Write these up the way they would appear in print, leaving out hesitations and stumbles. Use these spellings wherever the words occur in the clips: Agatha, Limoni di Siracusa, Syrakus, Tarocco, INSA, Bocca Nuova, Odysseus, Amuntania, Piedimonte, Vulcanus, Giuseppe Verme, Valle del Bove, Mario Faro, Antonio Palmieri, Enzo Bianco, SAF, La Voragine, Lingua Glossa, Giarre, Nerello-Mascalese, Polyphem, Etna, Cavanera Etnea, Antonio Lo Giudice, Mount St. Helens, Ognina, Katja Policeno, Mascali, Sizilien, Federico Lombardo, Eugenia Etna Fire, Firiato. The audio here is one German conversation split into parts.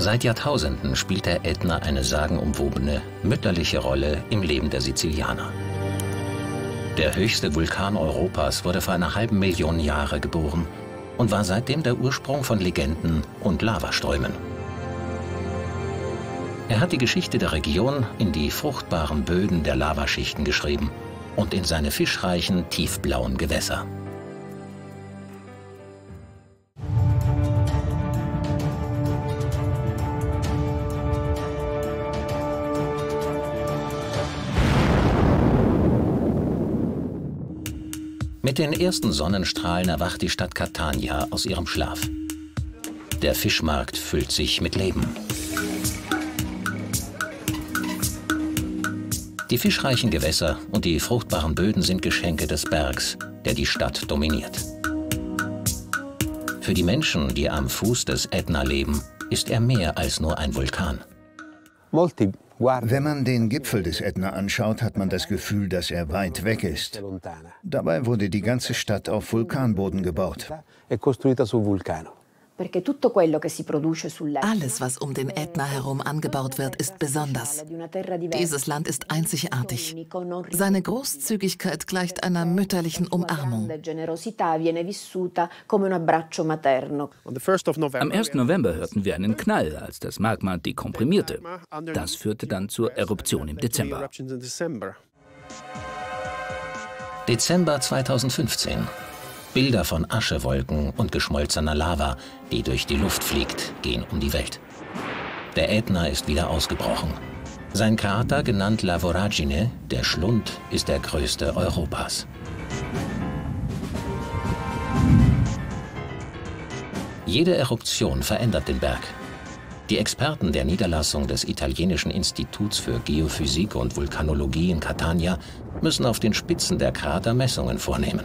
Seit Jahrtausenden spielt der Ätna eine sagenumwobene, mütterliche Rolle im Leben der Sizilianer. Der höchste Vulkan Europas wurde vor einer halben Million Jahre geboren und war seitdem der Ursprung von Legenden und Lavaströmen. Er hat die Geschichte der Region in die fruchtbaren Böden der Lavaschichten geschrieben und in seine fischreichen, tiefblauen Gewässer. Mit den ersten Sonnenstrahlen erwacht die Stadt Catania aus ihrem Schlaf. Der Fischmarkt füllt sich mit Leben. Die fischreichen Gewässer und die fruchtbaren Böden sind Geschenke des Bergs, der die Stadt dominiert. Für die Menschen, die am Fuß des Ätna leben, ist er mehr als nur ein Vulkan. Wenn man den Gipfel des Ätna anschaut, hat man das Gefühl, dass er weit weg ist. Dabei wurde die ganze Stadt auf Vulkanboden gebaut. Alles, was um den Ätna herum angebaut wird, ist besonders. Dieses Land ist einzigartig. Seine Großzügigkeit gleicht einer mütterlichen Umarmung. Am 1. November hörten wir einen Knall, als das Magma dekomprimierte. Das führte dann zur Eruption im Dezember. Dezember 2015. Bilder von Aschewolken und geschmolzener Lava, die durch die Luft fliegt, gehen um die Welt. Der Ätna ist wieder ausgebrochen. Sein Krater, genannt La Voragine, der Schlund, ist der größte Europas. Jede Eruption verändert den Berg. Die Experten der Niederlassung des italienischen Instituts für Geophysik und Vulkanologie in Catania müssen auf den Spitzen der Krater Messungen vornehmen.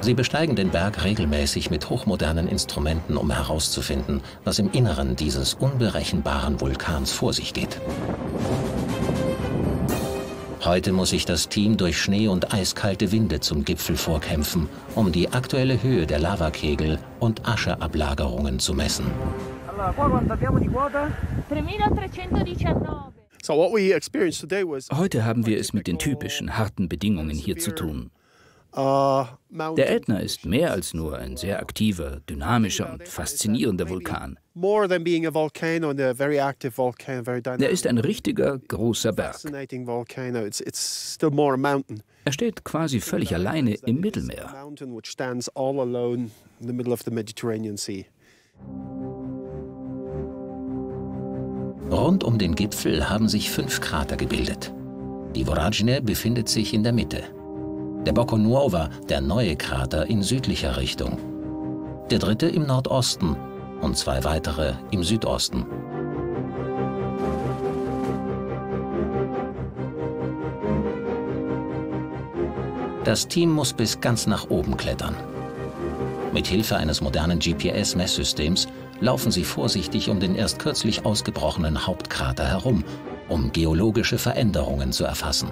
Sie besteigen den Berg regelmäßig mit hochmodernen Instrumenten, um herauszufinden, was im Inneren dieses unberechenbaren Vulkans vor sich geht. Heute muss sich das Team durch Schnee und eiskalte Winde zum Gipfel vorkämpfen, um die aktuelle Höhe der Lavakegel und Ascheablagerungen zu messen. Heute haben wir es mit den typischen harten Bedingungen hier zu tun. Der Ätna ist mehr als nur ein sehr aktiver, dynamischer und faszinierender Vulkan. Er ist ein richtiger, großer Berg. Er steht quasi völlig alleine im Mittelmeer. Rund um den Gipfel haben sich 5 Krater gebildet. Die Voragine befindet sich in der Mitte. Der Bocca Nuova, der neue Krater, in südlicher Richtung. Der dritte im Nordosten und 2 weitere im Südosten. Das Team muss bis ganz nach oben klettern. Mit Hilfe eines modernen GPS-Messsystems laufen sie vorsichtig um den erst kürzlich ausgebrochenen Hauptkrater herum, um geologische Veränderungen zu erfassen.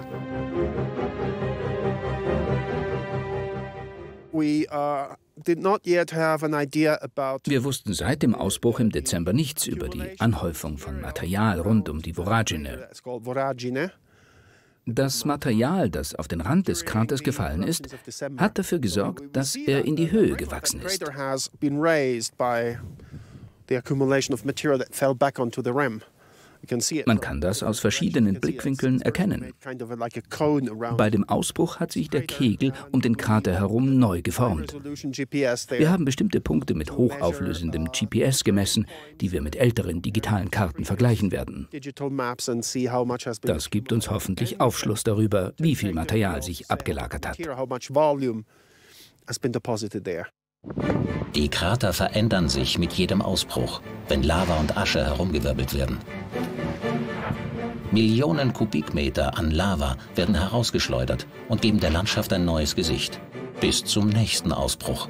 Wir wussten seit dem Ausbruch im Dezember nichts über die Anhäufung von Material rund um die Voragine. Das Material, das auf den Rand des Kraters gefallen ist, hat dafür gesorgt, dass er in die Höhe gewachsen ist. Man kann das aus verschiedenen Blickwinkeln erkennen. Bei dem Ausbruch hat sich der Kegel um den Krater herum neu geformt. Wir haben bestimmte Punkte mit hochauflösendem GPS gemessen, die wir mit älteren digitalen Karten vergleichen werden. Das gibt uns hoffentlich Aufschluss darüber, wie viel Material sich abgelagert hat. Die Krater verändern sich mit jedem Ausbruch, wenn Lava und Asche herumgewirbelt werden. Millionen Kubikmeter an Lava werden herausgeschleudert und geben der Landschaft ein neues Gesicht. Bis zum nächsten Ausbruch.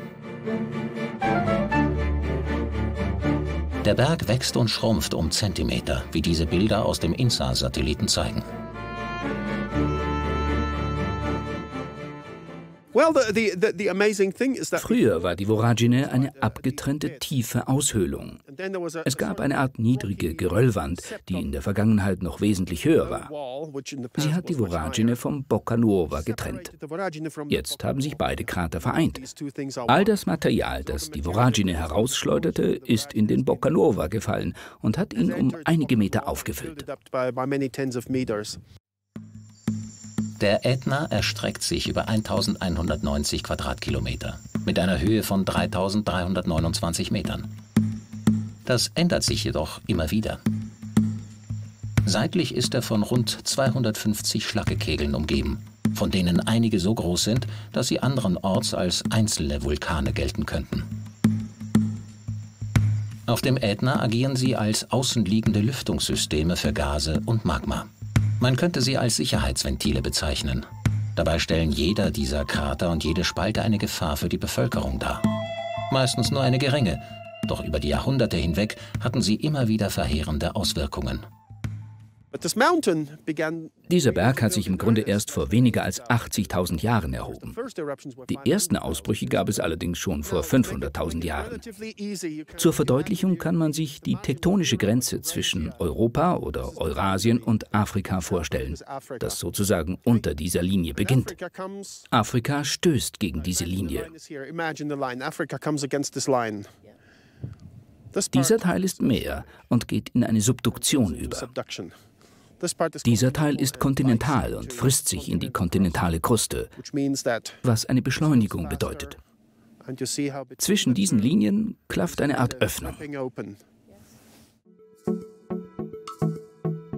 Der Berg wächst und schrumpft um Zentimeter, wie diese Bilder aus dem INSA-Satelliten zeigen. Früher war die Voragine eine abgetrennte, tiefe Aushöhlung. Es gab eine Art niedrige Geröllwand, die in der Vergangenheit noch wesentlich höher war. Sie hat die Voragine vom Bocca Nuova getrennt. Jetzt haben sich beide Krater vereint. All das Material, das die Voragine herausschleuderte, ist in den Bocca Nuova gefallen und hat ihn um einige Meter aufgefüllt. Der Etna erstreckt sich über 1190 Quadratkilometer mit einer Höhe von 3329 Metern. Das ändert sich jedoch immer wieder. Seitlich ist er von rund 250 Schlackekegeln umgeben, von denen einige so groß sind, dass sie anderenorts als einzelne Vulkane gelten könnten. Auf dem Ätna agieren sie als außenliegende Lüftungssysteme für Gase und Magma. Man könnte sie als Sicherheitsventile bezeichnen. Dabei stellen jeder dieser Krater und jede Spalte eine Gefahr für die Bevölkerung dar. Meistens nur eine geringe, doch über die Jahrhunderte hinweg hatten sie immer wieder verheerende Auswirkungen. Dieser Berg hat sich im Grunde erst vor weniger als 80.000 Jahren erhoben. Die ersten Ausbrüche gab es allerdings schon vor 500.000 Jahren. Zur Verdeutlichung kann man sich die tektonische Grenze zwischen Europa oder Eurasien und Afrika vorstellen, das sozusagen unter dieser Linie beginnt. Afrika stößt gegen diese Linie. Dieser Teil ist Meer und geht in eine Subduktion über. Dieser Teil ist kontinental und frisst sich in die kontinentale Kruste, was eine Beschleunigung bedeutet. Zwischen diesen Linien klafft eine Art Öffnung.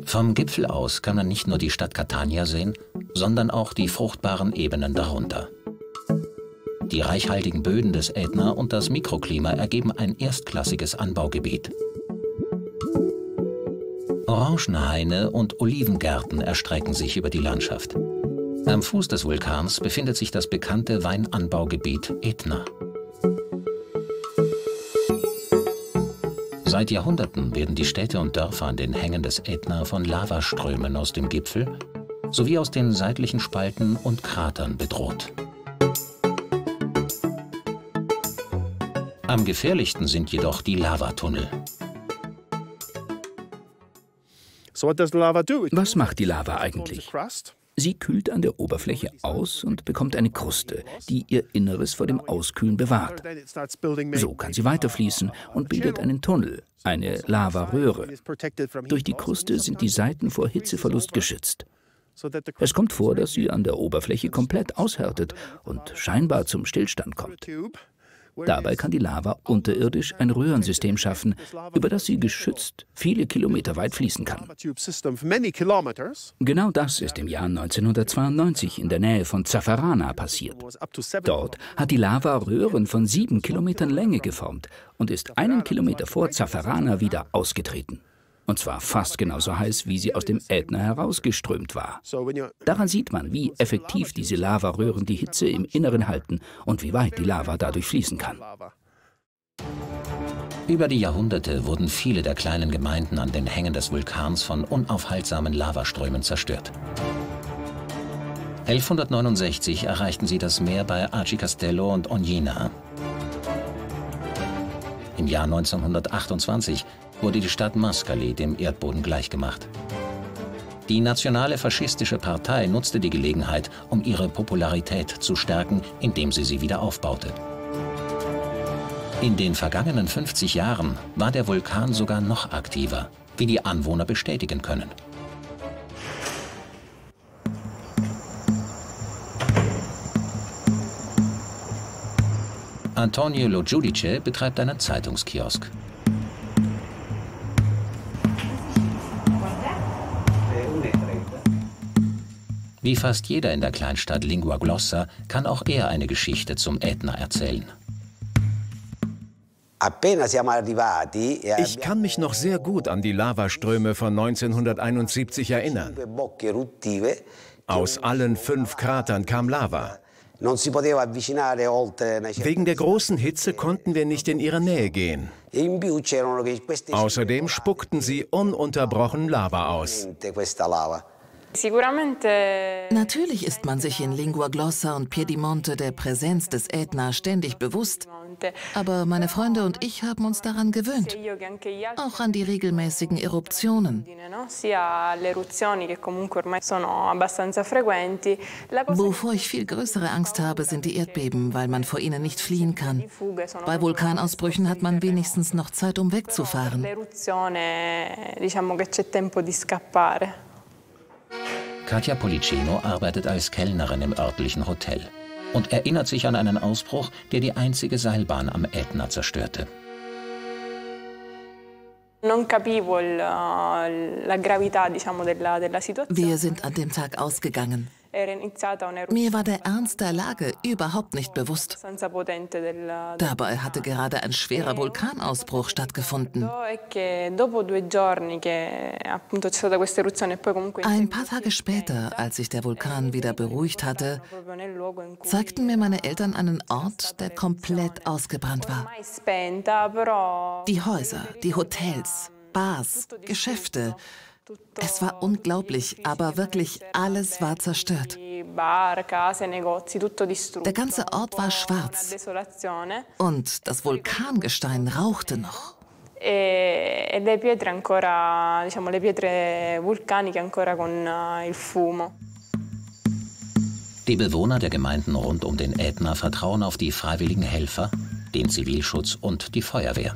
Vom Gipfel aus kann man nicht nur die Stadt Catania sehen, sondern auch die fruchtbaren Ebenen darunter. Die reichhaltigen Böden des Ätna und das Mikroklima ergeben ein erstklassiges Anbaugebiet. Orangenhaine und Olivengärten erstrecken sich über die Landschaft. Am Fuß des Vulkans befindet sich das bekannte Weinanbaugebiet Etna. Seit Jahrhunderten werden die Städte und Dörfer an den Hängen des Ätna von Lavaströmen aus dem Gipfel sowie aus den seitlichen Spalten und Kratern bedroht. Am gefährlichsten sind jedoch die Lavatunnel. Was macht die Lava eigentlich? Sie kühlt an der Oberfläche aus und bekommt eine Kruste, die ihr Inneres vor dem Auskühlen bewahrt. So kann sie weiterfließen und bildet einen Tunnel, eine Lavaröhre. Durch die Kruste sind die Seiten vor Hitzeverlust geschützt. Es kommt vor, dass sie an der Oberfläche komplett aushärtet und scheinbar zum Stillstand kommt. Dabei kann die Lava unterirdisch ein Röhrensystem schaffen, über das sie geschützt viele Kilometer weit fließen kann. Genau das ist im Jahr 1992 in der Nähe von Zafferana passiert. Dort hat die Lava Röhren von 7 Kilometern Länge geformt und ist 1 Kilometer vor Zafferana wieder ausgetreten. Und zwar fast genauso heiß, wie sie aus dem Ätna herausgeströmt war. Daran sieht man, wie effektiv diese Lavaröhren die Hitze im Inneren halten und wie weit die Lava dadurch fließen kann. Über die Jahrhunderte wurden viele der kleinen Gemeinden an den Hängen des Vulkans von unaufhaltsamen Lavaströmen zerstört. 1169 erreichten sie das Meer bei Aci Castello und Ognina. Im Jahr 1928 wurde die Stadt Mascali dem Erdboden gleichgemacht. Die nationale faschistische Partei nutzte die Gelegenheit, um ihre Popularität zu stärken, indem sie sie wieder aufbaute. In den vergangenen 50 Jahren war der Vulkan sogar noch aktiver, wie die Anwohner bestätigen können. Antonio Lo Giudice betreibt einen Zeitungskiosk. Wie fast jeder in der Kleinstadt Lingua Glossa kann auch er eine Geschichte zum Ätna erzählen. Ich kann mich noch sehr gut an die Lavaströme von 1971 erinnern. Aus allen 5 Kratern kam Lava. Wegen der großen Hitze konnten wir nicht in ihre Nähe gehen. Außerdem spuckten sie ununterbrochen Lava aus. Natürlich ist man sich in Lingua Glossa und Piedimonte der Präsenz des Etna ständig bewusst, aber meine Freunde und ich haben uns daran gewöhnt, auch an die regelmäßigen Eruptionen. Wovor ich viel größere Angst habe, sind die Erdbeben, weil man vor ihnen nicht fliehen kann. Bei Vulkanausbrüchen hat man wenigstens noch Zeit, um wegzufahren. Katja Policeno arbeitet als Kellnerin im örtlichen Hotel und erinnert sich an einen Ausbruch, der die einzige Seilbahn am Ätna zerstörte. Wir sind an dem Tag ausgegangen. Mir war der Ernst der Lage überhaupt nicht bewusst. Dabei hatte gerade ein schwerer Vulkanausbruch stattgefunden. Ein paar Tage später, als sich der Vulkan wieder beruhigt hatte, zeigten mir meine Eltern einen Ort, der komplett ausgebrannt war. Die Häuser, die Hotels, Bars, Geschäfte. Es war unglaublich, aber wirklich alles war zerstört. Der ganze Ort war schwarz und das Vulkangestein rauchte noch. Die Bewohner der Gemeinden rund um den Ätna vertrauen auf die freiwilligen Helfer, den Zivilschutz und die Feuerwehr.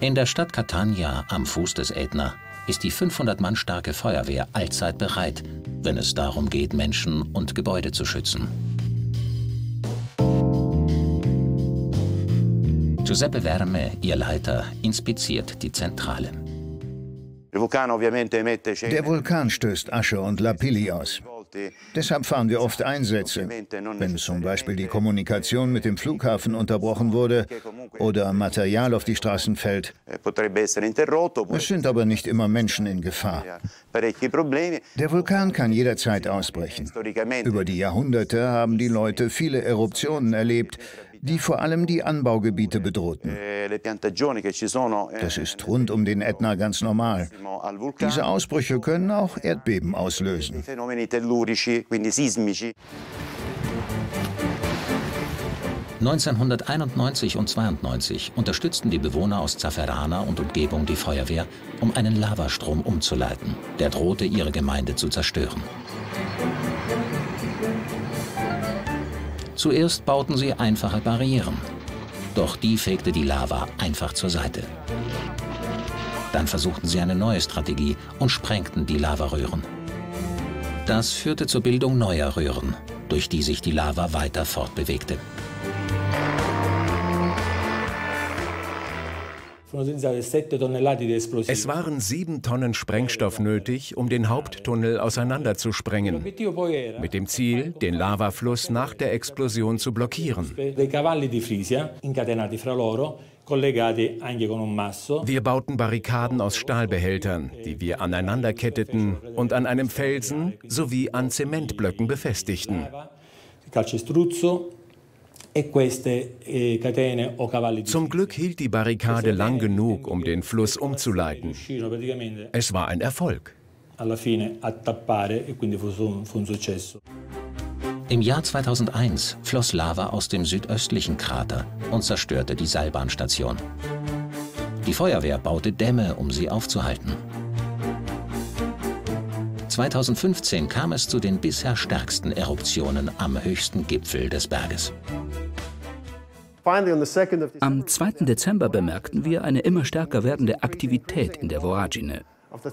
In der Stadt Catania, am Fuß des Ätna, ist die 500 Mann starke Feuerwehr allzeit bereit, wenn es darum geht, Menschen und Gebäude zu schützen. Giuseppe Verme, ihr Leiter, inspiziert die Zentrale. Der Vulkan stößt Asche und Lapilli aus. Deshalb fahren wir oft Einsätze. Wenn zum Beispiel die Kommunikation mit dem Flughafen unterbrochen wurde oder Material auf die Straßen fällt. Es sind aber nicht immer Menschen in Gefahr. Der Vulkan kann jederzeit ausbrechen. Über die Jahrhunderte haben die Leute viele Eruptionen erlebt, die vor allem die Anbaugebiete bedrohten. Das ist rund um den Ätna ganz normal. Diese Ausbrüche können auch Erdbeben auslösen. (1991 und 92 unterstützten die Bewohner aus Zafferana und Umgebung die Feuerwehr, um einen Lavastrom umzuleiten. Der drohte, ihre Gemeinde zu zerstören. Zuerst bauten sie einfache Barrieren, doch die fegte die Lava einfach zur Seite. Dann versuchten sie eine neue Strategie und sprengten die Lavaröhren. Das führte zur Bildung neuer Röhren, durch die sich die Lava weiter fortbewegte. Es waren 7 Tonnen Sprengstoff nötig, um den Haupttunnel auseinanderzusprengen, mit dem Ziel, den Lavafluss nach der Explosion zu blockieren. Wir bauten Barrikaden aus Stahlbehältern, die wir aneinanderketteten und an einem Felsen sowie an Zementblöcken befestigten. Zum Glück hielt die Barrikade lang genug, um den Fluss umzuleiten. Es war ein Erfolg. Im Jahr 2001 floss Lava aus dem südöstlichen Krater und zerstörte die Seilbahnstation. Die Feuerwehr baute Dämme, um sie aufzuhalten. 2015 kam es zu den bisher stärksten Eruptionen am höchsten Gipfel des Berges. Am 2. Dezember bemerkten wir eine immer stärker werdende Aktivität in der Voragine.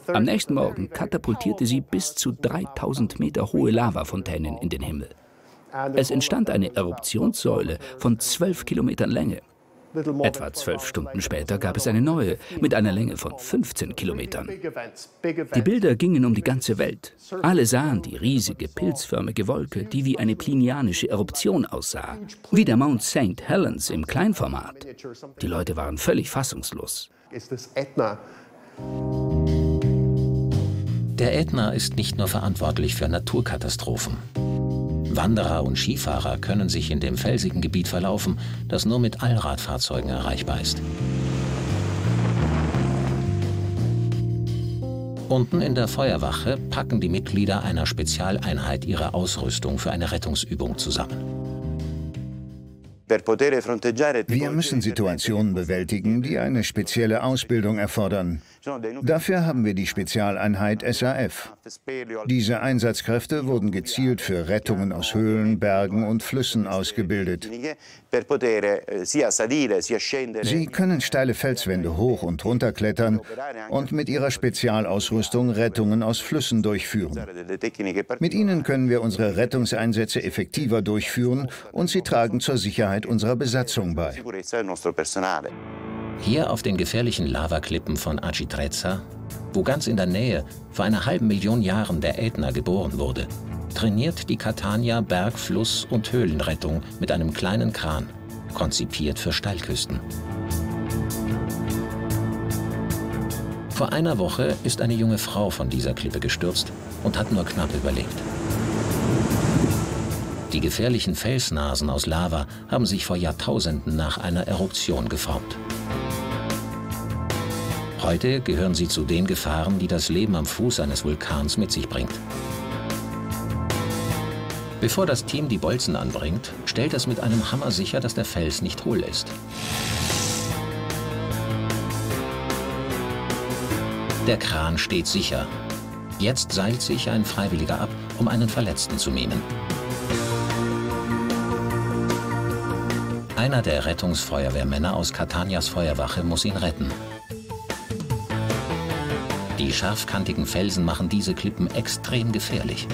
Am nächsten Morgen katapultierte sie bis zu 3000 Meter hohe Lavafontänen in den Himmel. Es entstand eine Eruptionssäule von 12 Kilometern Länge. Etwa 12 Stunden später gab es eine neue, mit einer Länge von 15 Kilometern. Die Bilder gingen um die ganze Welt. Alle sahen die riesige pilzförmige Wolke, die wie eine plinianische Eruption aussah, wie der Mount St. Helens im Kleinformat. Die Leute waren völlig fassungslos. Der Ätna ist nicht nur verantwortlich für Naturkatastrophen. Wanderer und Skifahrer können sich in dem felsigen Gebiet verlaufen, das nur mit Allradfahrzeugen erreichbar ist. Unten in der Feuerwache packen die Mitglieder einer Spezialeinheit ihre Ausrüstung für eine Rettungsübung zusammen. Wir müssen Situationen bewältigen, die eine spezielle Ausbildung erfordern. Dafür haben wir die Spezialeinheit SAF. Diese Einsatzkräfte wurden gezielt für Rettungen aus Höhlen, Bergen und Flüssen ausgebildet. Sie können steile Felswände hoch und runter klettern und mit ihrer Spezialausrüstung Rettungen aus Flüssen durchführen. Mit ihnen können wir unsere Rettungseinsätze effektiver durchführen und sie tragen zur Sicherheit unserer Besatzung bei. Hier auf den gefährlichen Lavaklippen von Acitrezza, wo ganz in der Nähe vor einer halben Million Jahren der Ätna geboren wurde, trainiert die Catania Berg-, Fluss- und Höhlenrettung mit einem kleinen Kran, konzipiert für Steilküsten. Vor einer Woche ist eine junge Frau von dieser Klippe gestürzt und hat nur knapp überlebt. Die gefährlichen Felsnasen aus Lava haben sich vor Jahrtausenden nach einer Eruption geformt. Heute gehören sie zu den Gefahren, die das Leben am Fuß eines Vulkans mit sich bringt. Bevor das Team die Bolzen anbringt, stellt es mit einem Hammer sicher, dass der Fels nicht hohl ist. Der Kran steht sicher. Jetzt seilt sich ein Freiwilliger ab, um einen Verletzten zu mimen. Einer der Rettungsfeuerwehrmänner aus Catanias Feuerwache muss ihn retten. Die scharfkantigen Felsen machen diese Klippen extrem gefährlich.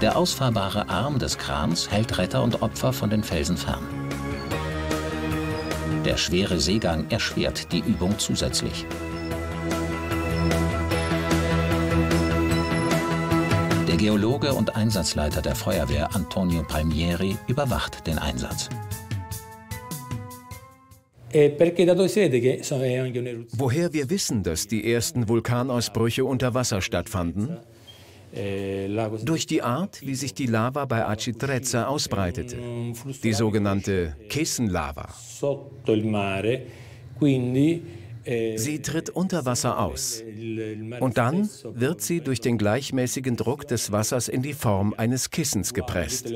Der ausfahrbare Arm des Krans hält Retter und Opfer von den Felsen fern. Der schwere Seegang erschwert die Übung zusätzlich. Geologe und Einsatzleiter der Feuerwehr Antonio Palmieri überwacht den Einsatz. Woher wir wissen, dass die ersten Vulkanausbrüche unter Wasser stattfanden? Durch die Art, wie sich die Lava bei Acitrezza ausbreitete, die sogenannte Kissenlava. Sie tritt unter Wasser aus und dann wird sie durch den gleichmäßigen Druck des Wassers in die Form eines Kissens gepresst.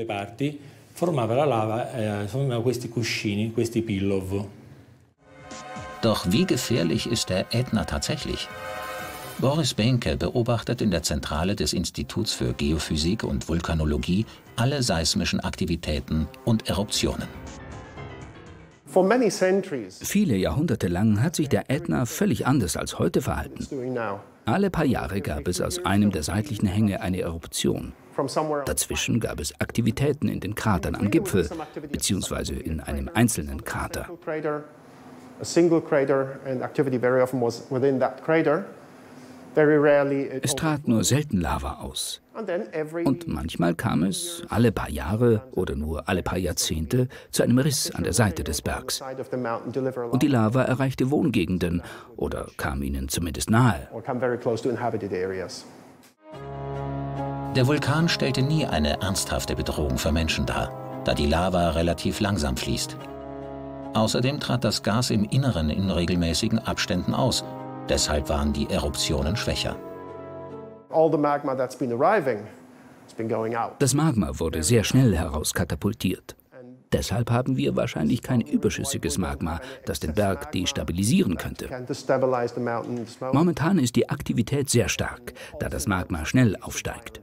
Doch wie gefährlich ist der Ätna tatsächlich? Boris Benke beobachtet in der Zentrale des Instituts für Geophysik und Vulkanologie alle seismischen Aktivitäten und Eruptionen. Viele Jahrhunderte lang hat sich der Ätna völlig anders als heute verhalten. Alle paar Jahre gab es aus einem der seitlichen Hänge eine Eruption. Dazwischen gab es Aktivitäten in den Kratern am Gipfel, beziehungsweise in einem einzelnen Krater. Es trat nur selten Lava aus. Und manchmal kam es alle paar Jahre oder nur alle paar Jahrzehnte zu einem Riss an der Seite des Bergs. Und die Lava erreichte Wohngegenden oder kam ihnen zumindest nahe. Der Vulkan stellte nie eine ernsthafte Bedrohung für Menschen dar, da die Lava relativ langsam fließt. Außerdem trat das Gas im Inneren in regelmäßigen Abständen aus. Deshalb waren die Eruptionen schwächer. Das Magma wurde sehr schnell herauskatapultiert. Deshalb haben wir wahrscheinlich kein überschüssiges Magma, das den Berg destabilisieren könnte. Momentan ist die Aktivität sehr stark, da das Magma schnell aufsteigt.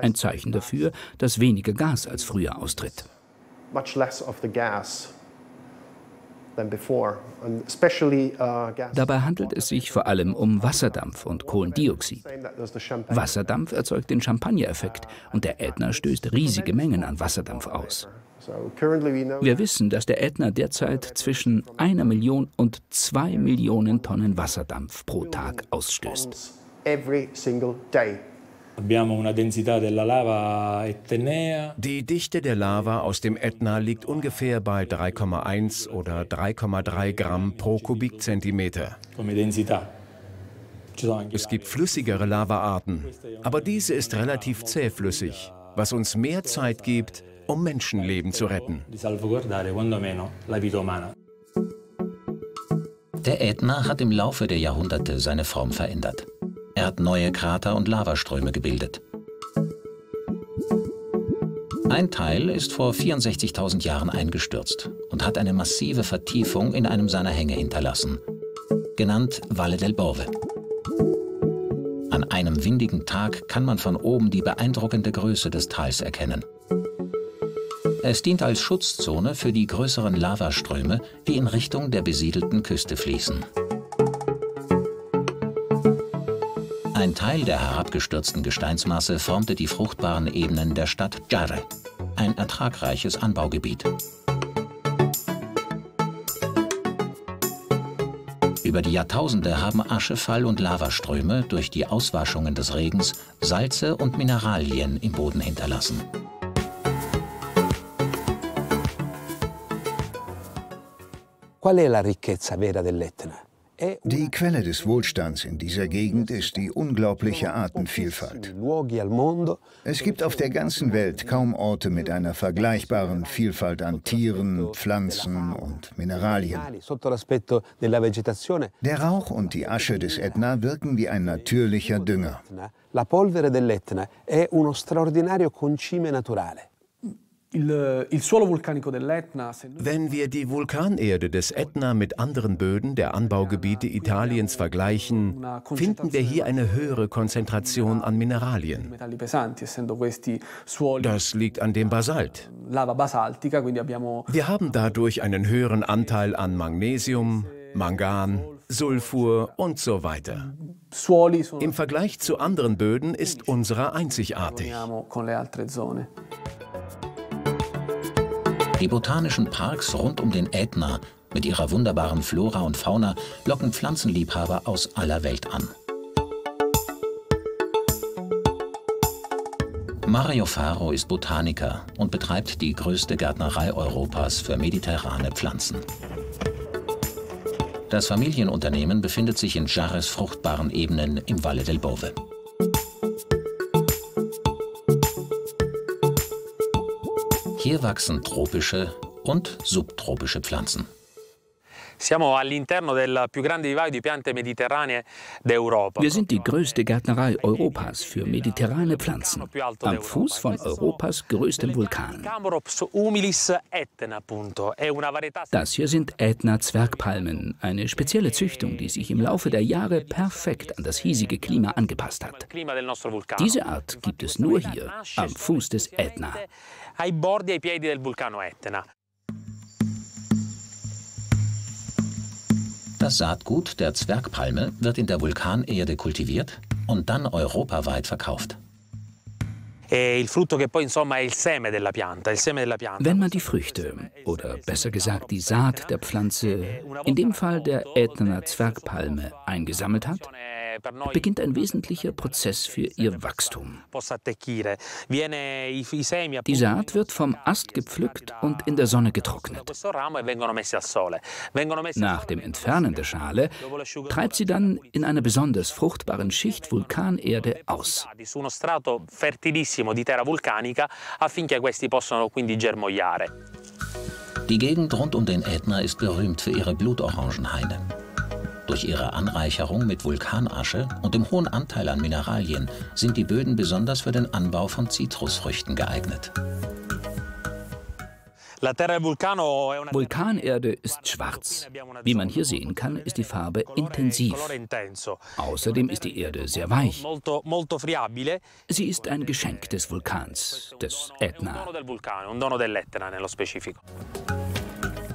Ein Zeichen dafür, dass weniger Gas als früher austritt. Dabei handelt es sich vor allem um Wasserdampf und Kohlendioxid. Wasserdampf erzeugt den Champagner-Effekt und der Ätna stößt riesige Mengen an Wasserdampf aus. Wir wissen, dass der Ätna derzeit zwischen 1 Million und 2 Millionen Tonnen Wasserdampf pro Tag ausstößt. Die Dichte der Lava aus dem Ätna liegt ungefähr bei 3,1 oder 3,3 Gramm pro Kubikzentimeter. Es gibt flüssigere Lavaarten, aber diese ist relativ zähflüssig, was uns mehr Zeit gibt, um Menschenleben zu retten. Der Ätna hat im Laufe der Jahrhunderte seine Form verändert. Er hat neue Krater und Lavaströme gebildet. Ein Teil ist vor 64.000 Jahren eingestürzt und hat eine massive Vertiefung in einem seiner Hänge hinterlassen, genannt Valle del Bove. An einem windigen Tag kann man von oben die beeindruckende Größe des Tals erkennen. Es dient als Schutzzone für die größeren Lavaströme, die in Richtung der besiedelten Küste fließen. Ein Teil der herabgestürzten Gesteinsmasse formte die fruchtbaren Ebenen der Stadt Giarre, ein ertragreiches Anbaugebiet. Über die Jahrtausende haben Aschefall und Lavaströme durch die Auswaschungen des Regens Salze und Mineralien im Boden hinterlassen. Qual è la ricchezza vera dell'Etna? Die Quelle des Wohlstands in dieser Gegend ist die unglaubliche Artenvielfalt. Es gibt auf der ganzen Welt kaum Orte mit einer vergleichbaren Vielfalt an Tieren, Pflanzen und Mineralien. Der Rauch und die Asche des Ätna wirken wie ein natürlicher Dünger. Wenn wir die Vulkanerde des Ätna mit anderen Böden der Anbaugebiete Italiens vergleichen, finden wir hier eine höhere Konzentration an Mineralien. Das liegt an dem Basalt. Wir haben dadurch einen höheren Anteil an Magnesium, Mangan, Sulfur und so weiter. Im Vergleich zu anderen Böden ist unserer einzigartig. Die botanischen Parks rund um den Ätna mit ihrer wunderbaren Flora und Fauna locken Pflanzenliebhaber aus aller Welt an. Mario Faro ist Botaniker und betreibt die größte Gärtnerei Europas für mediterrane Pflanzen. Das Familienunternehmen befindet sich in Giarres fruchtbaren Ebenen im Valle del Bove. Hier wachsen tropische und subtropische Pflanzen. Wir sind die größte Gärtnerei Europas für mediterrane Pflanzen, am Fuß von Europas größtem Vulkan. Das hier sind Ätna-Zwergpalmen, eine spezielle Züchtung, die sich im Laufe der Jahre perfekt an das hiesige Klima angepasst hat. Diese Art gibt es nur hier, am Fuß des Ätna. Das Saatgut der Zwergpalme wird in der Vulkanerde kultiviert und dann europaweit verkauft. Wenn man die Früchte, oder besser gesagt die Saat der Pflanze, in dem Fall der Ätna Zwergpalme, eingesammelt hat, beginnt ein wesentlicher Prozess für ihr Wachstum. Die Saat wird vom Ast gepflückt und in der Sonne getrocknet. Nach dem Entfernen der Schale treibt sie dann in einer besonders fruchtbaren Schicht Vulkanerde aus. Die Gegend rund um den Ätna ist berühmt für ihre Blutorangenhaine. Durch ihre Anreicherung mit Vulkanasche und dem hohen Anteil an Mineralien sind die Böden besonders für den Anbau von Zitrusfrüchten geeignet. Vulkanerde ist schwarz. Wie man hier sehen kann, ist die Farbe intensiv. Außerdem ist die Erde sehr weich. Sie ist ein Geschenk des Vulkans, des Ätna.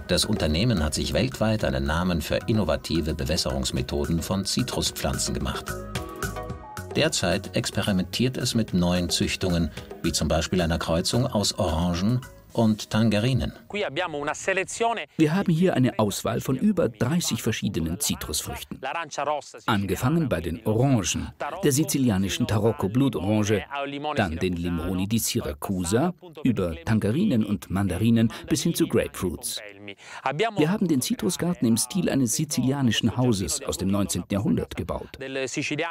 Das Unternehmen hat sich weltweit einen Namen für innovative Bewässerungsmethoden von Zitruspflanzen gemacht. Derzeit experimentiert es mit neuen Züchtungen, wie zum Beispiel einer Kreuzung aus Orangen und Tangerinen. Wir haben hier eine Auswahl von über 30 verschiedenen Zitrusfrüchten. Angefangen bei den Orangen, der sizilianischen Tarocco-Blutorange, dann den Limoni di Siracusa, über Tangerinen und Mandarinen bis hin zu Grapefruits. Wir haben den Zitrusgarten im Stil eines sizilianischen Hauses aus dem 19. Jahrhundert gebaut.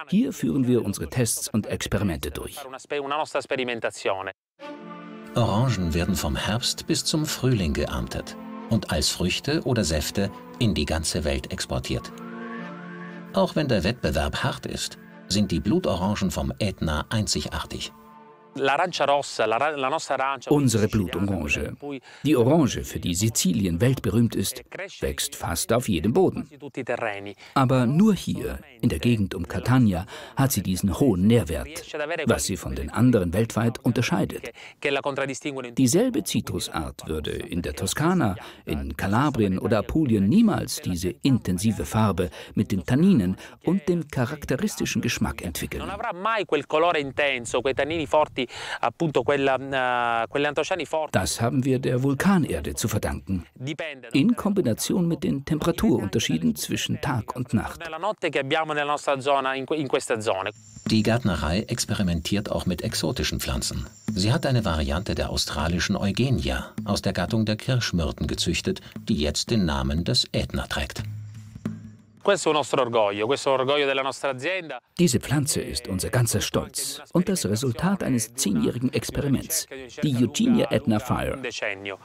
Hier führen wir unsere Tests und Experimente durch. Orangen werden vom Herbst bis zum Frühling geerntet und als Früchte oder Säfte in die ganze Welt exportiert. Auch wenn der Wettbewerb hart ist, sind die Blutorangen vom Ätna einzigartig. Unsere Blutorange, die Orange, für die Sizilien weltberühmt ist, wächst fast auf jedem Boden. Aber nur hier, in der Gegend um Catania, hat sie diesen hohen Nährwert, was sie von den anderen weltweit unterscheidet. Dieselbe Zitrusart würde in der Toskana, in Kalabrien oder Apulien niemals diese intensive Farbe mit den Tanninen und dem charakteristischen Geschmack entwickeln. Das haben wir der Vulkanerde zu verdanken, in Kombination mit den Temperaturunterschieden zwischen Tag und Nacht. Die Gärtnerei experimentiert auch mit exotischen Pflanzen. Sie hat eine Variante der australischen Eugenia aus der Gattung der Kirschmyrten gezüchtet, die jetzt den Namen des Ätna trägt. Diese Pflanze ist unser ganzer Stolz und das Resultat eines 10-jährigen Experiments, die Eugenia Etna Fire.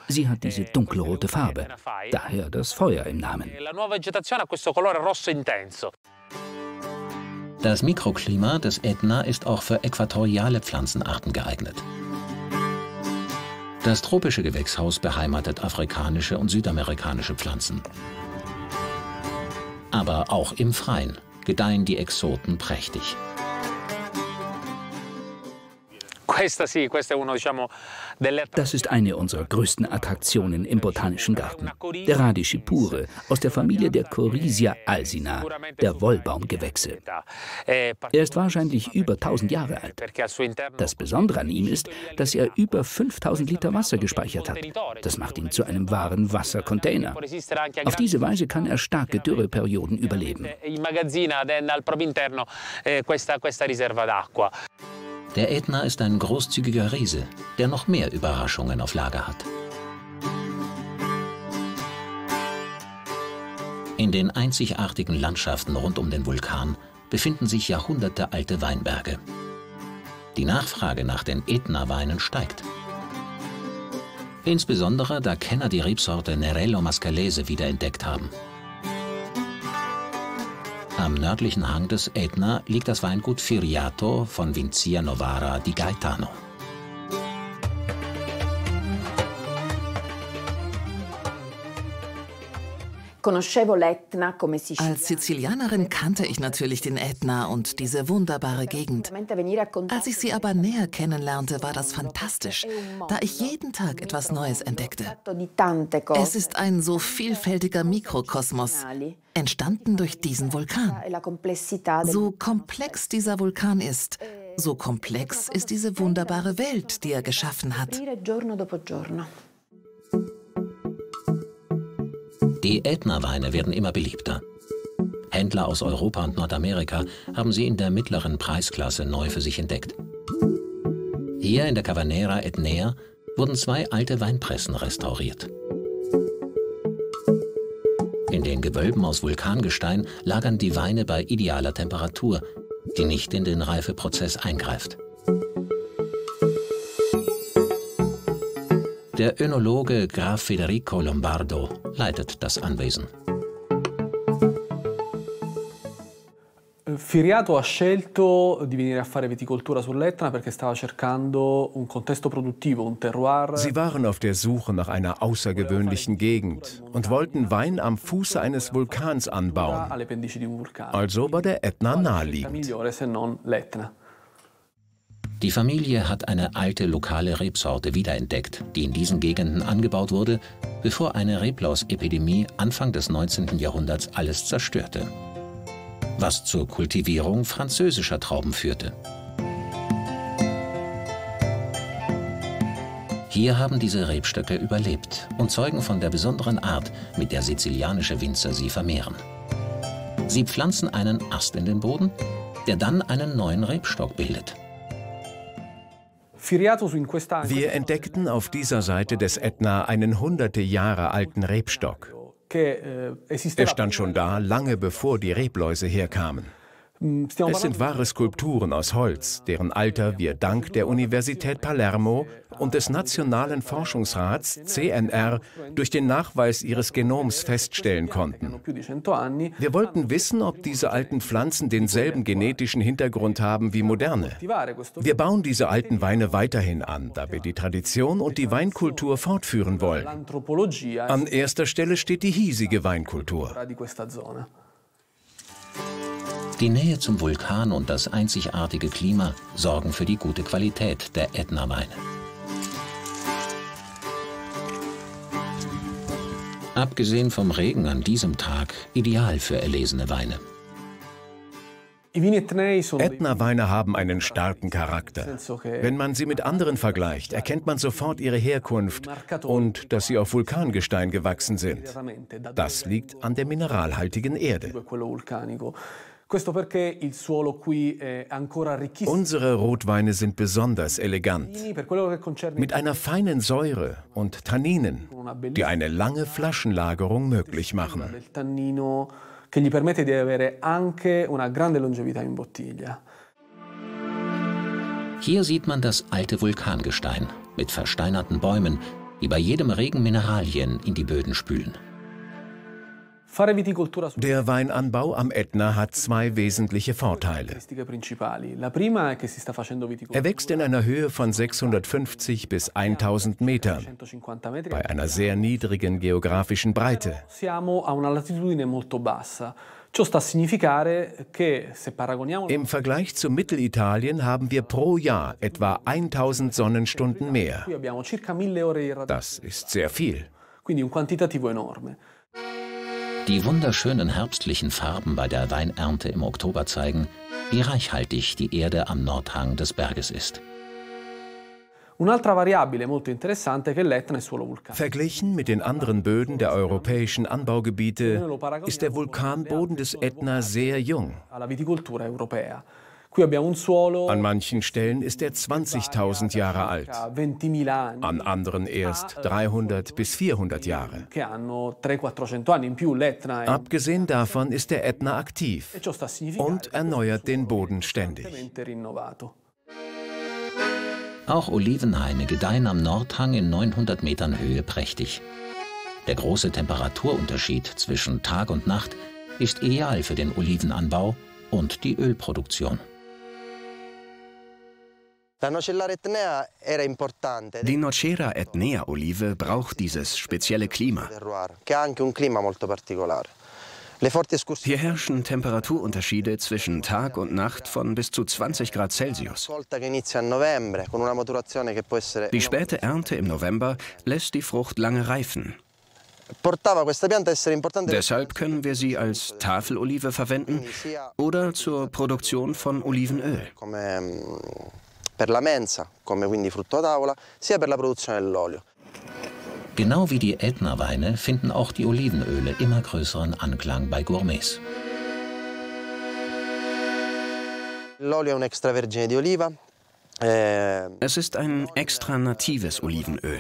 Sie hat diese dunkelrote Farbe, daher das Feuer im Namen. Das Mikroklima des Ätna ist auch für äquatoriale Pflanzenarten geeignet. Das tropische Gewächshaus beheimatet afrikanische und südamerikanische Pflanzen. Aber auch im Freien gedeihen die Exoten prächtig. Das ist eine unserer größten Attraktionen im Botanischen Garten. Der Radischipure aus der Familie der Chorisia Alsina, der Wollbaumgewächse. Er ist wahrscheinlich über 1000 Jahre alt. Das Besondere an ihm ist, dass er über 5000 Liter Wasser gespeichert hat. Das macht ihn zu einem wahren Wassercontainer. Auf diese Weise kann er starke Dürreperioden überleben. Der Ätna ist ein großzügiger Riese, der noch mehr Überraschungen auf Lager hat. In den einzigartigen Landschaften rund um den Vulkan befinden sich jahrhundertealte Weinberge. Die Nachfrage nach den Ätna-Weinen steigt. Insbesondere, da Kenner die Rebsorte Nerello-Mascalese wiederentdeckt haben. Am nördlichen Hang des Ätna liegt das Weingut Firiato von Vincia Novara di Gaetano. Als Sizilianerin kannte ich natürlich den Ätna und diese wunderbare Gegend. Als ich sie aber näher kennenlernte, war das fantastisch, da ich jeden Tag etwas Neues entdeckte. Es ist ein so vielfältiger Mikrokosmos, entstanden durch diesen Vulkan. So komplex dieser Vulkan ist, so komplex ist diese wunderbare Welt, die er geschaffen hat. Die Ätna-Weine werden immer beliebter. Händler aus Europa und Nordamerika haben sie in der mittleren Preisklasse neu für sich entdeckt. Hier in der Cavanera Etnea wurden 2 alte Weinpressen restauriert. In den Gewölben aus Vulkangestein lagern die Weine bei idealer Temperatur, die nicht in den Reifeprozess eingreift. Der Önologe Graf Federico Lombardo leitet das Anwesen. Firiato ha scelto di venire a fare viticoltura sull'Etna perché stava cercando un contesto produttivo, un terroir. Sie waren auf der Suche nach einer außergewöhnlichen Gegend und wollten Wein am Fuße eines Vulkans anbauen. Also war der Ätna naheliegend. Die Familie hat eine alte lokale Rebsorte wiederentdeckt, die in diesen Gegenden angebaut wurde, bevor eine Reblausepidemie Anfang des 19. Jahrhunderts alles zerstörte, was zur Kultivierung französischer Trauben führte. Hier haben diese Rebstöcke überlebt und zeugen von der besonderen Art, mit der sizilianische Winzer sie vermehren. Sie pflanzen einen Ast in den Boden, der dann einen neuen Rebstock bildet. Wir entdeckten auf dieser Seite des Ätna einen hunderte Jahre alten Rebstock. Er stand schon da, lange bevor die Rebläuse herkamen. Es sind wahre Skulpturen aus Holz, deren Alter wir dank der Universität Palermo und des Nationalen Forschungsrats CNR durch den Nachweis ihres Genoms feststellen konnten. Wir wollten wissen, ob diese alten Pflanzen denselben genetischen Hintergrund haben wie moderne. Wir bauen diese alten Weine weiterhin an, da wir die Tradition und die Weinkultur fortführen wollen. An erster Stelle steht die hiesige Weinkultur. Die Nähe zum Vulkan und das einzigartige Klima sorgen für die gute Qualität der Etna-Weine. Abgesehen vom Regen an diesem Tag ideal für erlesene Weine. Etna-Weine haben einen starken Charakter. Wenn man sie mit anderen vergleicht, erkennt man sofort ihre Herkunft und dass sie auf Vulkangestein gewachsen sind. Das liegt an der mineralhaltigen Erde. Unsere Rotweine sind besonders elegant, mit einer feinen Säure und Tanninen, die eine lange Flaschenlagerung möglich machen. Hier sieht man das alte Vulkangestein mit versteinerten Bäumen, die bei jedem Regen Mineralien in die Böden spülen. Der Weinanbau am Etna hat zwei wesentliche Vorteile. Er wächst in einer Höhe von 650 bis 1000 Metern, bei einer sehr niedrigen geografischen Breite. Im Vergleich zu Mittelitalien haben wir pro Jahr etwa 1000 Sonnenstunden mehr. Das ist sehr viel. Die wunderschönen herbstlichen Farben bei der Weinernte im Oktober zeigen, wie reichhaltig die Erde am Nordhang des Berges ist. Verglichen mit den anderen Böden der europäischen Anbaugebiete ist der Vulkanboden des Etna sehr jung. An manchen Stellen ist er 20.000 Jahre alt, an anderen erst 300 bis 400 Jahre. Abgesehen davon ist der Etna aktiv und erneuert den Boden ständig. Auch Olivenhaine gedeihen am Nordhang in 900 Metern Höhe prächtig. Der große Temperaturunterschied zwischen Tag und Nacht ist ideal für den Olivenanbau und die Ölproduktion. Die Nocera Etnea Olive braucht dieses spezielle Klima. Hier herrschen Temperaturunterschiede zwischen Tag und Nacht von bis zu 20 Grad Celsius. Die späte Ernte im November lässt die Frucht lange reifen. Deshalb können wir sie als Tafelolive verwenden oder zur Produktion von Olivenöl. Genau wie die Etna-Weine finden auch die Olivenöle immer größeren Anklang bei Gourmets. Es ist ein extra natives Olivenöl,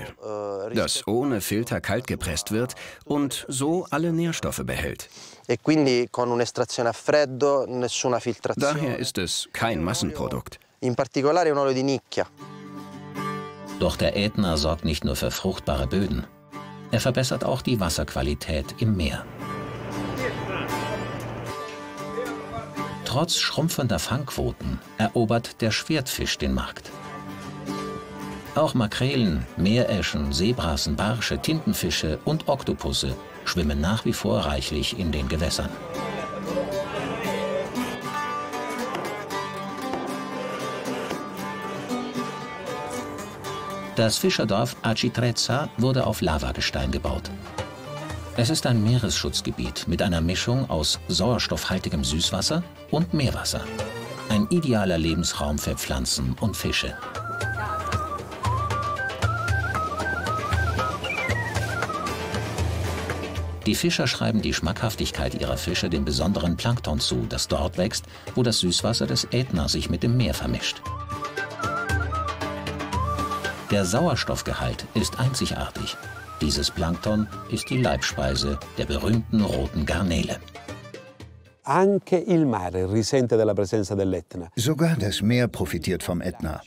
das ohne Filter kaltgepresst wird und so alle Nährstoffe behält. Daher ist es kein Massenprodukt. Doch der Ätna sorgt nicht nur für fruchtbare Böden. Er verbessert auch die Wasserqualität im Meer. Trotz schrumpfender Fangquoten erobert der Schwertfisch den Markt. Auch Makrelen, Meereschen, Seebrasen, Barsche, Tintenfische und Oktopusse schwimmen nach wie vor reichlich in den Gewässern. Das Fischerdorf Acitrezza wurde auf Lavagestein gebaut. Es ist ein Meeresschutzgebiet mit einer Mischung aus sauerstoffhaltigem Süßwasser und Meerwasser. Ein idealer Lebensraum für Pflanzen und Fische. Die Fischer schreiben die Schmackhaftigkeit ihrer Fische dem besonderen Plankton zu, das dort wächst, wo das Süßwasser des Ätna sich mit dem Meer vermischt. Der Sauerstoffgehalt ist einzigartig. Dieses Plankton ist die Leibspeise der berühmten roten Garnele. Anche il mare risente della presenza dell'Etna. Sogar das Meer profitiert vom Etna.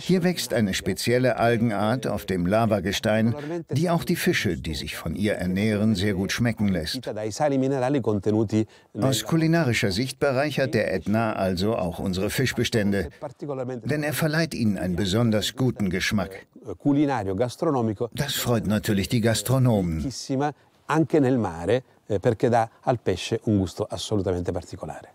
Hier wächst eine spezielle Algenart auf dem Lavagestein, die auch die Fische, die sich von ihr ernähren, sehr gut schmecken lässt. Aus kulinarischer Sicht bereichert der Etna also auch unsere Fischbestände, denn er verleiht ihnen einen besonders guten Geschmack. Das freut natürlich die Gastronomen. Anche nel mare, perché dà al pesce un gusto assolutamente particolare.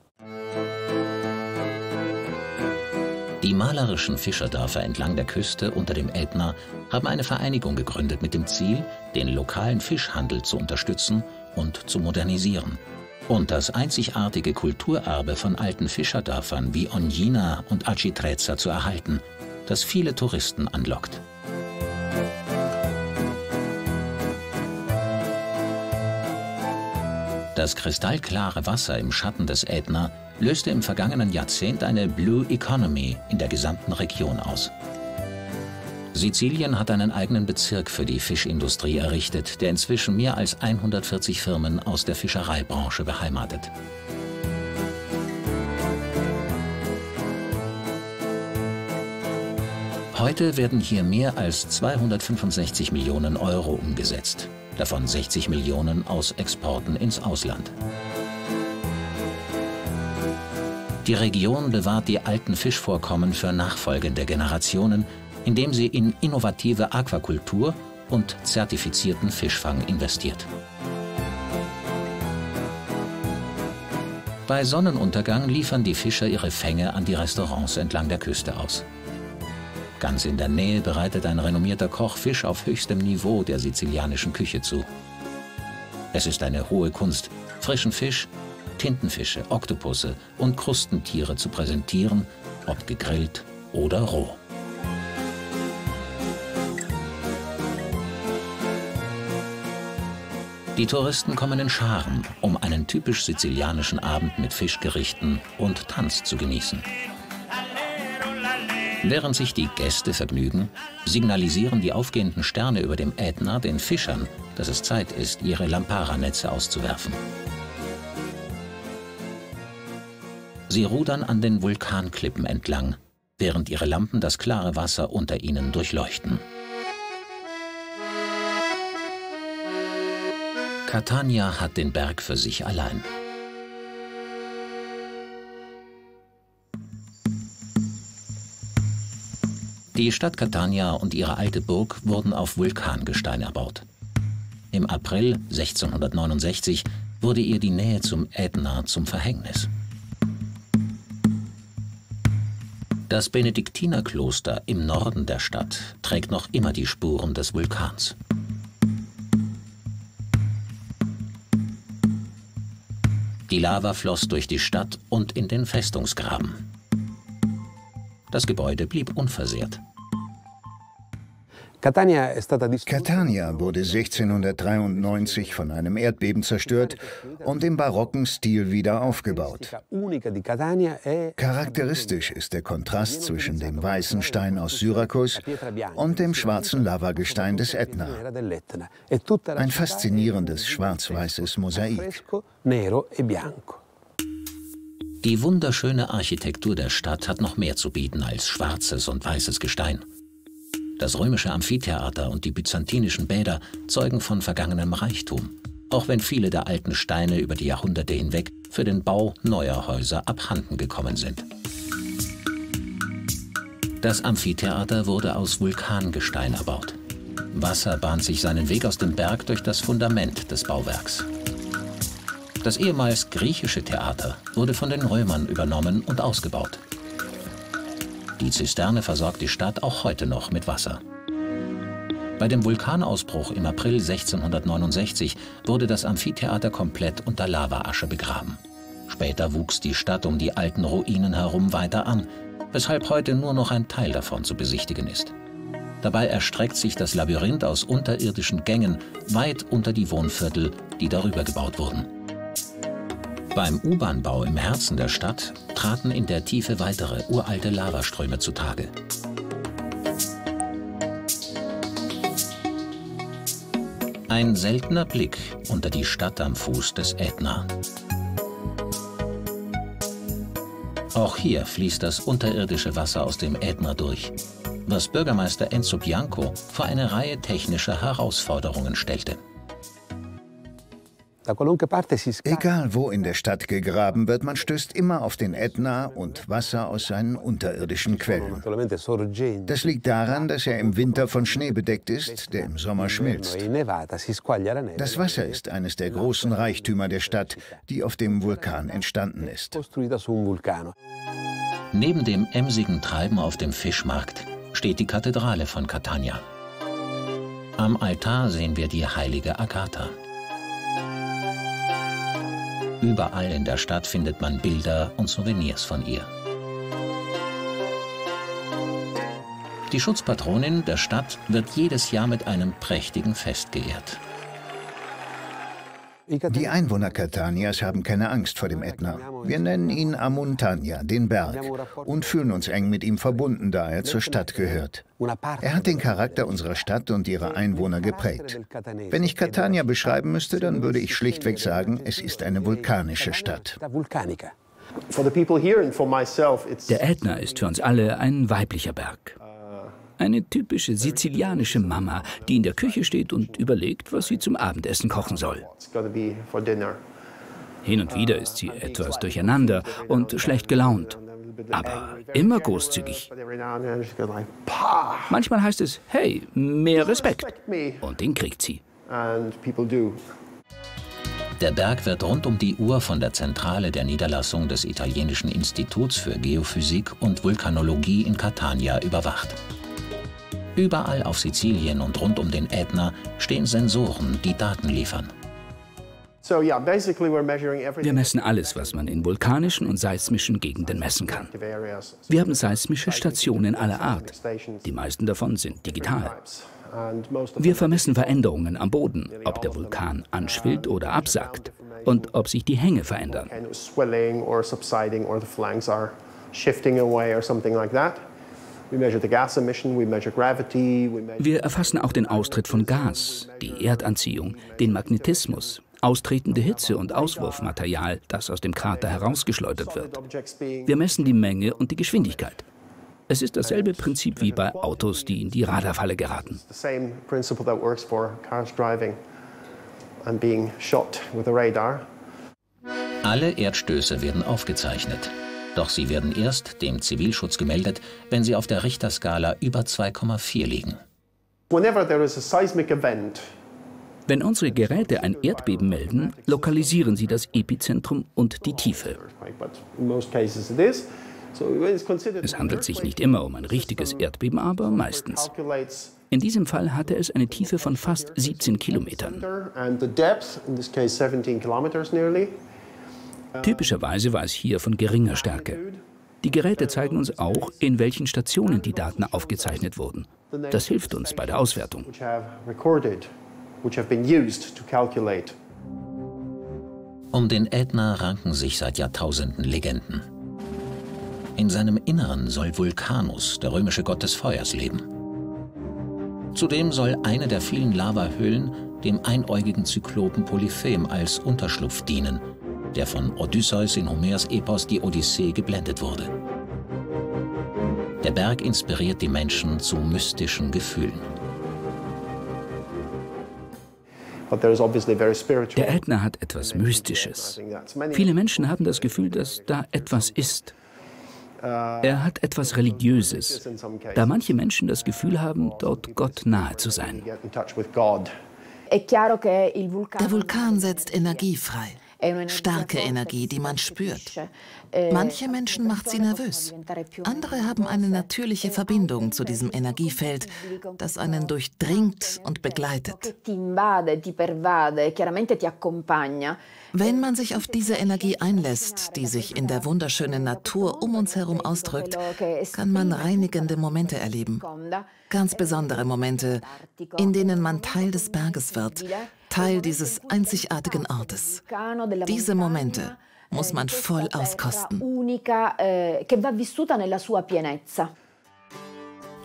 Die malerischen Fischerdörfer entlang der Küste unter dem Ätna haben eine Vereinigung gegründet mit dem Ziel, den lokalen Fischhandel zu unterstützen und zu modernisieren und das einzigartige Kulturerbe von alten Fischerdörfern wie Ognina und Acitrezza zu erhalten, das viele Touristen anlockt. Das kristallklare Wasser im Schatten des Ätna löste im vergangenen Jahrzehnt eine Blue Economy in der gesamten Region aus. Sizilien hat einen eigenen Bezirk für die Fischindustrie errichtet, der inzwischen mehr als 140 Firmen aus der Fischereibranche beheimatet. Heute werden hier mehr als 265 Millionen Euro umgesetzt. Davon 60 Millionen aus Exporten ins Ausland. Die Region bewahrt die alten Fischvorkommen für nachfolgende Generationen, indem sie in innovative Aquakultur und zertifizierten Fischfang investiert. Bei Sonnenuntergang liefern die Fischer ihre Fänge an die Restaurants entlang der Küste aus. Ganz in der Nähe bereitet ein renommierter Koch Fisch auf höchstem Niveau der sizilianischen Küche zu. Es ist eine hohe Kunst, frischen Fisch, Tintenfische, Oktopusse und Krustentiere zu präsentieren, ob gegrillt oder roh. Die Touristen kommen in Scharen, um einen typisch sizilianischen Abend mit Fischgerichten und Tanz zu genießen. Während sich die Gäste vergnügen, signalisieren die aufgehenden Sterne über dem Ätna den Fischern, dass es Zeit ist, ihre Lampara-Netze auszuwerfen. Sie rudern an den Vulkanklippen entlang, während ihre Lampen das klare Wasser unter ihnen durchleuchten. Catania hat den Berg für sich allein. Die Stadt Catania und ihre alte Burg wurden auf Vulkangestein erbaut. Im April 1669 wurde ihr die Nähe zum Ätna zum Verhängnis. Das Benediktinerkloster im Norden der Stadt trägt noch immer die Spuren des Vulkans. Die Lava floss durch die Stadt und in den Festungsgraben. Das Gebäude blieb unversehrt. Catania wurde 1693 von einem Erdbeben zerstört und im barocken Stil wieder aufgebaut. Charakteristisch ist der Kontrast zwischen dem weißen Stein aus Syrakus und dem schwarzen Lavagestein des Ätna. Ein faszinierendes schwarz-weißes Mosaik. Die wunderschöne Architektur der Stadt hat noch mehr zu bieten als schwarzes und weißes Gestein. Das römische Amphitheater und die byzantinischen Bäder zeugen von vergangenem Reichtum, auch wenn viele der alten Steine über die Jahrhunderte hinweg für den Bau neuer Häuser abhanden gekommen sind. Das Amphitheater wurde aus Vulkangestein erbaut. Wasser bahnt sich seinen Weg aus dem Berg durch das Fundament des Bauwerks. Das ehemals griechische Theater wurde von den Römern übernommen und ausgebaut. Die Zisterne versorgt die Stadt auch heute noch mit Wasser. Bei dem Vulkanausbruch im April 1669 wurde das Amphitheater komplett unter Lavaasche begraben. Später wuchs die Stadt um die alten Ruinen herum weiter an, weshalb heute nur noch ein Teil davon zu besichtigen ist. Dabei erstreckt sich das Labyrinth aus unterirdischen Gängen weit unter die Wohnviertel, die darüber gebaut wurden. Beim U-Bahn-Bau im Herzen der Stadt traten in der Tiefe weitere uralte Lavaströme zutage. Ein seltener Blick unter die Stadt am Fuß des Ätna. Auch hier fließt das unterirdische Wasser aus dem Ätna durch, was Bürgermeister Enzo Bianco vor eine Reihe technischer Herausforderungen stellte. Egal wo in der Stadt gegraben wird, man stößt immer auf den Ätna und Wasser aus seinen unterirdischen Quellen. Das liegt daran, dass er im Winter von Schnee bedeckt ist, der im Sommer schmilzt. Das Wasser ist eines der großen Reichtümer der Stadt, die auf dem Vulkan entstanden ist. Neben dem emsigen Treiben auf dem Fischmarkt steht die Kathedrale von Catania. Am Altar sehen wir die heilige Agatha. Überall in der Stadt findet man Bilder und Souvenirs von ihr. Die Schutzpatronin der Stadt wird jedes Jahr mit einem prächtigen Fest geehrt. Die Einwohner Catanias haben keine Angst vor dem Ätna. Wir nennen ihn Amuntania, den Berg, und fühlen uns eng mit ihm verbunden, da er zur Stadt gehört. Er hat den Charakter unserer Stadt und ihrer Einwohner geprägt. Wenn ich Catania beschreiben müsste, dann würde ich schlichtweg sagen, es ist eine vulkanische Stadt. Der Ätna ist für uns alle ein weiblicher Berg. Eine typische sizilianische Mama, die in der Küche steht und überlegt, was sie zum Abendessen kochen soll. Hin und wieder ist sie etwas durcheinander und schlecht gelaunt, aber immer großzügig. Manchmal heißt es, hey, mehr Respekt. Und den kriegt sie. Der Berg wird rund um die Uhr von der Zentrale der Niederlassung des italienischen Instituts für Geophysik und Vulkanologie in Catania überwacht. Überall auf Sizilien und rund um den Ätna stehen Sensoren, die Daten liefern. Wir messen alles, was man in vulkanischen und seismischen Gegenden messen kann. Wir haben seismische Stationen aller Art. Die meisten davon sind digital. Wir vermessen Veränderungen am Boden, ob der Vulkan anschwillt oder absackt und ob sich die Hänge verändern. Wir erfassen auch den Austritt von Gas, die Erdanziehung, den Magnetismus, austretende Hitze und Auswurfmaterial, das aus dem Krater herausgeschleudert wird. Wir messen die Menge und die Geschwindigkeit. Es ist dasselbe Prinzip wie bei Autos, die in die Radarfalle geraten. Alle Erdstöße werden aufgezeichnet. Doch sie werden erst dem Zivilschutz gemeldet, wenn sie auf der Richterskala über 2,4 liegen. Wenn unsere Geräte ein Erdbeben melden, lokalisieren sie das Epizentrum und die Tiefe. Es handelt sich nicht immer um ein richtiges Erdbeben, aber meistens. In diesem Fall hatte es eine Tiefe von fast 17 Kilometern. Typischerweise war es hier von geringer Stärke. Die Geräte zeigen uns auch, in welchen Stationen die Daten aufgezeichnet wurden. Das hilft uns bei der Auswertung. Um den Ätna ranken sich seit Jahrtausenden Legenden. In seinem Inneren soll Vulcanus, der römische Gott des Feuers, leben. Zudem soll eine der vielen Lavahöhlen dem einäugigen Zyklopen Polyphem als Unterschlupf dienen, der von Odysseus in Homers Epos die Odyssee geblendet wurde. Der Berg inspiriert die Menschen zu mystischen Gefühlen. Der Ätna hat etwas Mystisches. Viele Menschen haben das Gefühl, dass da etwas ist. Er hat etwas Religiöses, da manche Menschen das Gefühl haben, dort Gott nahe zu sein. Der Vulkan setzt Energie frei. Starke Energie, die man spürt. Manche Menschen macht sie nervös. Andere haben eine natürliche Verbindung zu diesem Energiefeld, das einen durchdringt und begleitet. Wenn man sich auf diese Energie einlässt, die sich in der wunderschönen Natur um uns herum ausdrückt, kann man reinigende Momente erleben. Ganz besondere Momente, in denen man Teil des Berges wird, Teil dieses einzigartigen Ortes. Diese Momente muss man voll auskosten.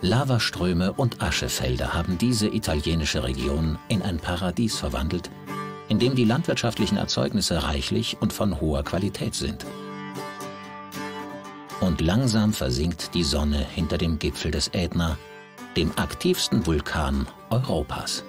Lavaströme und Aschefelder haben diese italienische Region in ein Paradies verwandelt, in dem die landwirtschaftlichen Erzeugnisse reichlich und von hoher Qualität sind. und langsam versinkt die Sonne hinter dem Gipfel des Ätna, dem aktivsten Vulkan Europas.